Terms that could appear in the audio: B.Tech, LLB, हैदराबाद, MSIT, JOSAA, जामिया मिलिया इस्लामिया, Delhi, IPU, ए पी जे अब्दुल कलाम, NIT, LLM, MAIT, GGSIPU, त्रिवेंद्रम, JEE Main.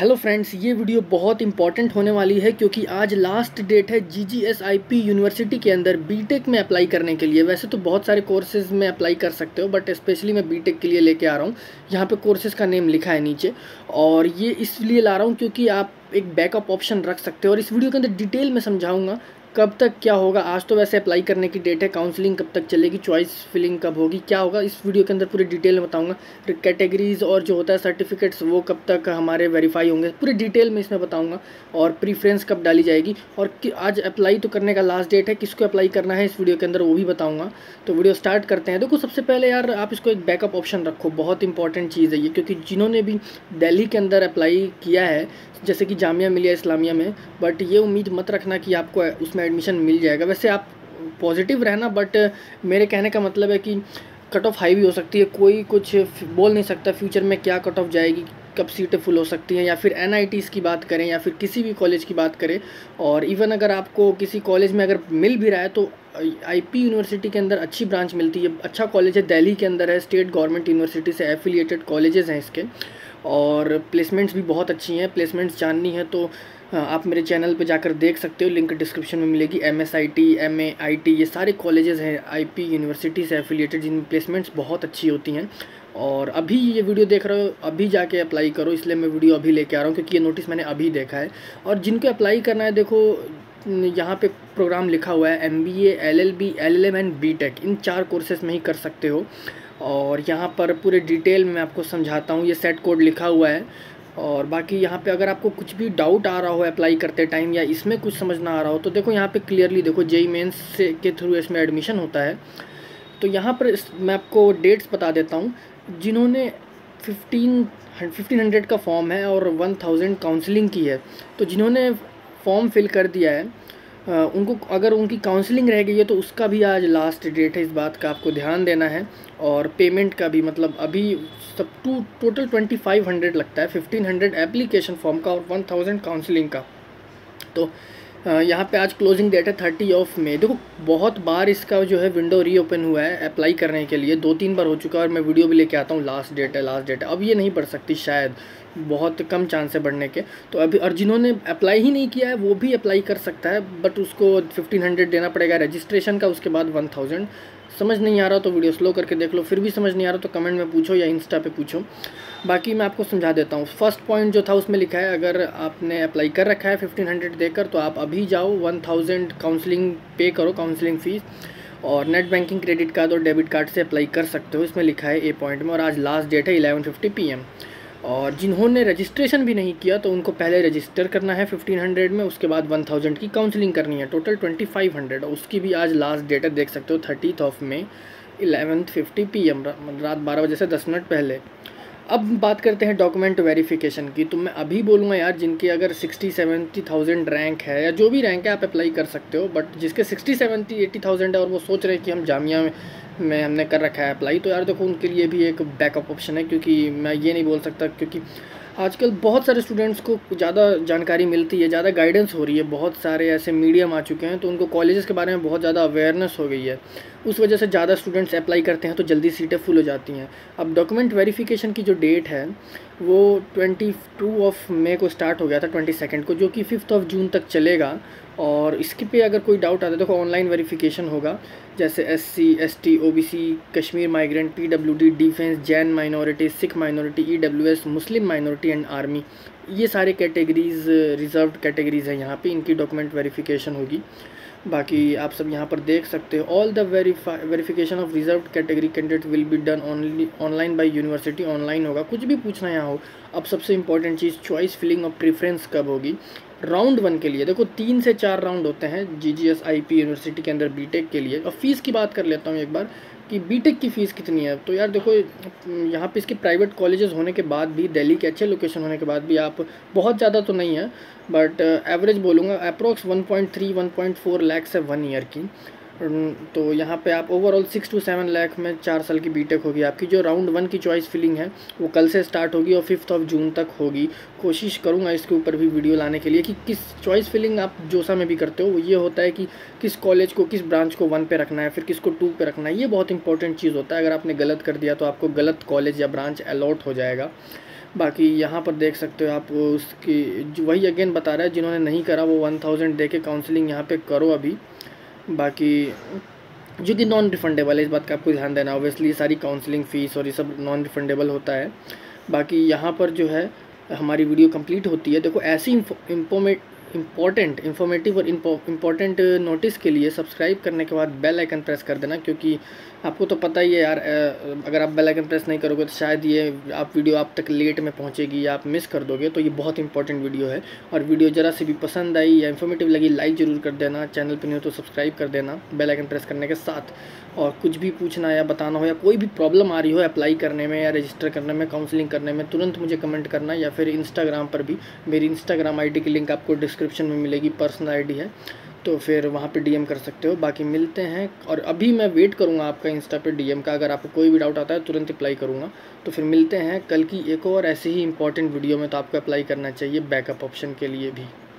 Hello friends, ये video बहुत important होने वाली है क्योंकि आज लास्ट डेट है जीजीएसआईपी यूनिवर्सिटी के अंदर बीटेक में अप्लाई करने के लिए। वैसे तो बहुत सारे कोर्सेज़ में अप्लाई कर सकते हो, बट स्पेशली मैं बीटेक के लिए लेके आ रहा हूँ। यहाँ पे कोर्सेज़ का नेम लिखा है नीचे, और ये इसलिए ला रहा हूँ क्योंकि आप एक बैकअप ऑप्शन रख सकते हो। और इस वीडियो के अंदर डिटेल में समझाऊँगा कब तक क्या होगा। आज तो वैसे अप्लाई करने की डेट है, काउंसलिंग कब तक चलेगी, चॉइस फिलिंग कब होगी, क्या होगा, इस वीडियो के अंदर पूरी डिटेल में बताऊंगा। कैटेगरीज़ और जो होता है सर्टिफिकेट्स वो कब तक हमारे वेरीफाई होंगे, पूरी डिटेल में इसमें बताऊंगा। और प्रीफ्रेंस कब डाली जाएगी और आज अप्लाई तो करने का लास्ट डेट है, किसको अप्लाई करना है इस वीडियो के अंदर वो भी बताऊँगा। तो वीडियो स्टार्ट करते हैं। देखो, सबसे पहले यार आप इसको एक बैकअप ऑप्शन रखो, बहुत इंपॉर्टेंट चीज़ है ये, क्योंकि जिन्होंने भी दिल्ली के अंदर अप्लाई किया है जैसे कि जामिया मिलिया इस्लामिया में, बट ये उम्मीद मत रखना कि आपको उसमें एडमिशन मिल जाएगा। वैसे आप पॉजिटिव रहना, बट मेरे कहने का मतलब है कि कट ऑफ हाई भी हो सकती है, कोई कुछ बोल नहीं सकता फ्यूचर में क्या कट ऑफ जाएगी, कब सीटें फुल हो सकती हैं। या फिर एनआईटीज़ की बात करें या फिर किसी भी कॉलेज की बात करें, और इवन अगर आपको किसी कॉलेज में अगर मिल भी रहा है तो आईपी यूनिवर्सिटी के अंदर अच्छी ब्रांच मिलती है, अच्छा कॉलेज है, दिल्ली के अंदर है, स्टेट गवर्नमेंट यूनिवर्सिटी से एफिलिएटेड कॉलेजेस हैं इसके, और प्लेसमेंट्स भी बहुत अच्छी हैं। प्लेसमेंट्स जाननी है तो आप मेरे चैनल पे जाकर देख सकते हो, लिंक डिस्क्रिप्शन में मिलेगी। MSIT, MAIT ये सारे कॉलेजेस हैं आईपी यूनिवर्सिटी से एफिलिएटेड जिनमें प्लेसमेंट्स बहुत अच्छी होती हैं। और अभी ये वीडियो देख रहे हो, अभी जाके अप्लाई करो, इसलिए मैं वीडियो अभी लेके आ रहा हूँ क्योंकि ये नोटिस मैंने अभी देखा है। और जिनको अप्लाई करना है, देखो यहाँ पे प्रोग्राम लिखा हुआ है MBA, LLB, LLM and BTech, इन चार कोर्सेस में ही कर सकते हो। और यहाँ पर पूरे डिटेल में आपको समझाता हूँ, ये सेट कोड लिखा हुआ है। और बाकी यहाँ पे अगर आपको कुछ भी डाउट आ रहा हो अप्लाई करते टाइम या इसमें कुछ समझ ना आ रहा हो तो देखो यहाँ पे क्लियरली देखो JEE Main से के थ्रू इसमें एडमिशन होता है। तो यहाँ पर मैं आपको डेट्स बता देता हूँ। जिन्होंने 1500 का फॉर्म है और 1000 काउंसलिंग की है, तो जिन्होंने फॉर्म फिल कर दिया है उनको, अगर उनकी काउंसलिंग रह गई है तो उसका भी आज लास्ट डेट है, इस बात का आपको ध्यान देना है। और पेमेंट का भी, मतलब अभी सब टोटल 2500 लगता है, 1500 एप्लीकेशन फॉर्म का और 1000 काउंसलिंग का। तो यहाँ पे आज क्लोजिंग डेट है 30 मई। देखो बहुत बार इसका जो है विंडो रीओपन हुआ है अप्लाई करने के लिए, 2-3 बार हो चुका है, और मैं वीडियो भी लेके आता हूँ लास्ट डेट है। अब ये नहीं बढ़ सकती, शायद बहुत कम चांस है बढ़ने के। तो अभी, और जिन्होंने अप्लाई ही नहीं किया है वो भी अप्लाई कर सकता है, बट उसको 1500 देना पड़ेगा रजिस्ट्रेशन का, उसके बाद 1000। समझ नहीं आ रहा तो वीडियो स्लो करके देख लो, फिर भी समझ नहीं आ रहा तो कमेंट में पूछो या इंस्टा पे पूछो। बाकी मैं आपको समझा देता हूँ। फर्स्ट पॉइंट जो था उसमें लिखा है अगर आपने अप्लाई कर रखा है 1500 देकर तो आप अभी जाओ 1000 काउंसलिंग पे करो, काउंसलिंग फ़ीस, और नेट बैंकिंग, क्रेडिट कार्ड और डेबिट कार्ड से अप्लाई कर सकते हो, इसमें लिखा है ए पॉइंट में। और आज लास्ट डेट है 11:50 PM। और जिन्होंने रजिस्ट्रेशन भी नहीं किया तो उनको पहले रजिस्टर करना है 1500 में, उसके बाद 1000 की काउंसलिंग करनी है, टोटल 2500। और उसकी भी आज लास्ट डेट है, देख सकते हो 30 मई 11:50 PM, रात 12 बजे से 10 मिनट पहले। अब बात करते हैं डॉक्यूमेंट वेरिफिकेशन की। तो मैं अभी बोलूँगा यार, जिनके अगर 60-70,000 रैंक है या जो भी रैंक है आप अप्लाई कर सकते हो, बट जिसके 60-70-80,000 है और वो सोच रहे हैं कि हम जामिया में हमने कर रखा है अप्लाई, तो यार देखो उनके लिए भी एक बैकअप ऑप्शन है। क्योंकि मैं ये नहीं बोल सकता, क्योंकि आजकल बहुत सारे स्टूडेंट्स को ज़्यादा जानकारी मिलती है, ज़्यादा गाइडेंस हो रही है, बहुत सारे ऐसे मीडियम आ चुके हैं तो उनको कॉलेजेस के बारे में बहुत ज़्यादा अवेयरनेस हो गई है, उस वजह से ज़्यादा स्टूडेंट्स अप्लाई करते हैं तो जल्दी सीटें फुल हो जाती हैं। अब डॉक्यूमेंट वेरिफिकेशन की जो डेट है वो 22 मई को स्टार्ट हो गया था, 22 को, जो कि 5 जून तक चलेगा। और इसके पे अगर कोई डाउट आता है तो ऑनलाइन वेरिफिकेशन होगा, जैसे SC, ST, OBC, Kashmir migrant, PWD, defence, Jain minority, Sikh minority, EWS, Muslim minority and army, ये सारे कैटेगरीज़ रिजर्व्ड कैटेगरीज़ हैं, यहाँ पे इनकी डॉक्यूमेंट वेरिफिकेशन होगी। बाकी आप सब यहाँ पर देख सकते हो, all the verification of reserved category candidate will be done only online by university, online होगा, कुछ भी पूछना यहाँ हो। अब सबसे इंपॉर्टेंट चीज़, चॉइस फिलिंग और प्रेफरेंस कब होगी। राउंड 1 के लिए देखो 3 से 4 राउंड होते हैं जीजीएसआईपी यूनिवर्सिटी के अंदर बीटेक के लिए। और फ़ीस की बात कर लेता हूँ एक बार कि बीटेक की फ़ीस कितनी है। तो यार देखो यहाँ पे इसके प्राइवेट कॉलेजेस होने के बाद भी, दिल्ली के अच्छे लोकेशन होने के बाद भी, आप बहुत ज़्यादा तो नहीं है बट एवरेज बोलूँगा अप्रोक्स 1.3-1.4 लैक्स है 1 ईयर की। तो यहाँ पे आप ओवरऑल 6 to 7 लाख में 4 साल की बीटेक होगी आपकी। जो राउंड 1 की चॉइस फिलिंग है वो कल से स्टार्ट होगी और 5 जून तक होगी। कोशिश करूँगा इसके ऊपर भी वीडियो लाने के लिए कि किस चॉइस फिलिंग आप जोसा में भी करते हो, ये होता है कि किस कॉलेज को, किस ब्रांच को 1 पे रखना है, फिर किसको 2 पे रखना है, ये बहुत इंपॉर्टेंट चीज़ होता है। अगर आपने गलत कर दिया तो आपको गलत कॉलेज या ब्रांच अलॉट हो जाएगा। बाकी यहाँ पर देख सकते हो आप उसकी वही अगेन बता रहा है, जिन्होंने नहीं करा वो 1000 दे के काउंसलिंग यहाँ पे करो अभी, बाकी जो कि नॉन रिफंडेबल है, इस बात का आपको ध्यान देना। ऑब्वियसली सारी काउंसलिंग फ़ीस और ये सब नॉन रिफंडेबल होता है। बाकी यहाँ पर जो है हमारी वीडियो कंप्लीट होती है। देखो ऐसी इंफॉर्मेटिव और इम्पोर्टेंट नोटिस के लिए सब्सक्राइब करने के बाद बेल आइकन प्रेस कर देना, क्योंकि आपको तो पता ही है यार, अगर आप बेल आइकन प्रेस नहीं करोगे तो शायद ये आप वीडियो आप तक लेट में पहुंचेगी या आप मिस कर दोगे। तो ये बहुत इंपॉर्टेंट वीडियो है, और वीडियो ज़रा से भी पसंद आई या इंफॉर्मेटिव लगी लाइक ज़रूर कर देना, चैनल पर नहीं हो तो सब्सक्राइब कर देना बेल आइकन प्रेस करने के साथ। और कुछ भी पूछना या बताना हो या कोई भी प्रॉब्लम आ रही हो अप्लाई करने में या रजिस्टर करने में, काउंसलिंग करने में, तुरंत मुझे कमेंट करना, या फिर इंस्टाग्राम पर भी, मेरी इंस्टाग्राम आई डी की लिंक आपको डिस्क्रिप्शन में मिलेगी, पर्सनल आईडी है, तो फिर वहाँ पे डीएम कर सकते हो। बाकी मिलते हैं, और अभी मैं वेट करूँगा आपका इंस्टा पे डीएम का, अगर आपको कोई भी डाउट आता है तुरंत अप्लाई करूँगा। तो फिर मिलते हैं कल की एक और ऐसे ही इंपॉर्टेंट वीडियो में। तो आपको अप्लाई करना चाहिए बैकअप ऑप्शन के लिए भी।